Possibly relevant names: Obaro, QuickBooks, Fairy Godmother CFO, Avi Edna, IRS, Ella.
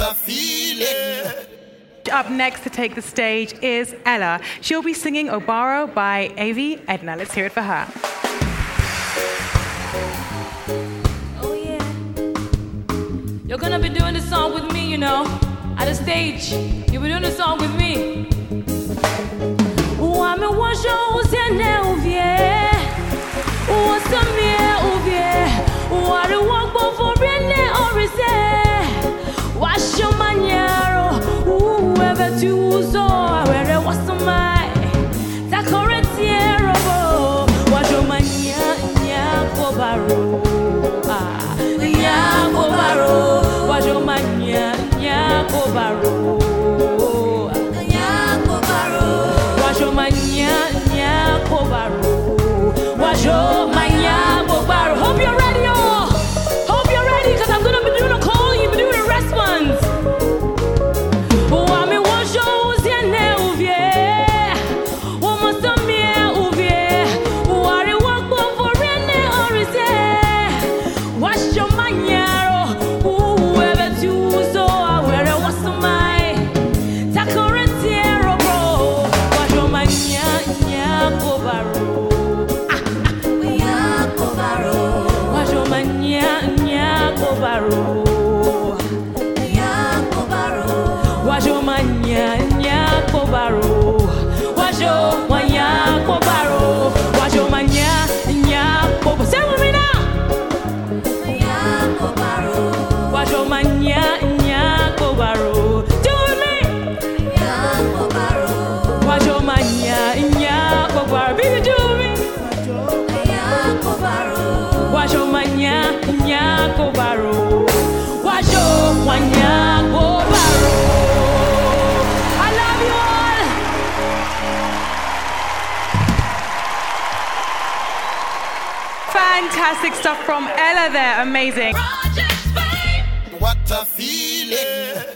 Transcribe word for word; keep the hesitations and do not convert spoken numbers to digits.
a feeling. Up next to take the stage is Ella. She'll be singing Obaro by Avi Edna. Let's hear it for her. Oh yeah. You're gonna be doing this song with me, you know. At the stage, you'll be doing this song with me. Fantastic stuff from Ella there, amazing. What a feeling.